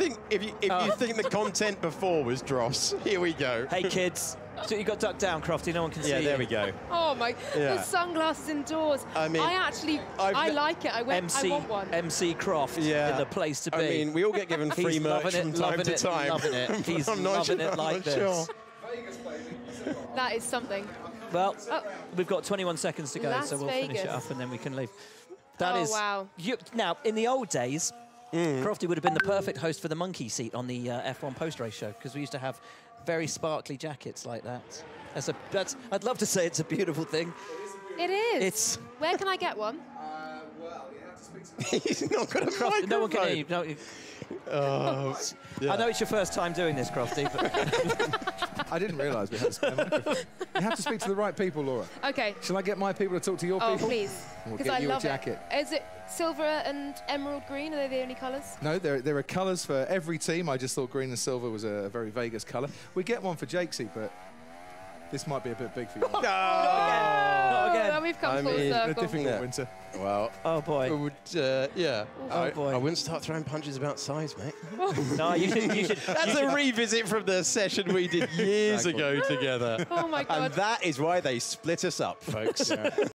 If you think the content before was dross, here we go. Hey kids, so you got ducked down, Crofty. No one can see. Yeah, there we go. Oh my! Yeah. The sunglasses indoors. I mean, I like it. I want one. MC Croft, yeah, in the place to be. I mean, we all get given free merch from time to time. Loving it. He's loving it like this. That is something. Well, we've got 21 seconds to go, so we'll finish it up and then we can leave. That is wow. Now, in the old days, Crofty would have been the perfect host for the monkey seat on the F1 post-race show, because we used to have very sparkly jackets like that. I'd love to say it's a beautiful thing. It is. It's Where can I get one? Well, you have to speak to me. He's not got a microphone. No one can hear you. No, yeah. I know it's your first time doing this, Crofty, but... I didn't realise we had to spend a microphone. You have to speak to the right people, Laura. OK. Shall I get my people to talk to your people? Oh, please. We'll get you a jacket. Is it silver and emerald green? Are they the only colours? No, there are colours for every team. I just thought green and silver was a very Vegas colour. We get one for Jakesy, but this might be a bit big for you. No! Not again. Well, we've come full circle. A difficult winter. Well, oh boy. It would, yeah. Oh boy. I wouldn't start throwing punches about size, mate. No, you should. That's a revisit from the session we did years ago together. Oh my God. And that is why they split us up, folks. Yeah.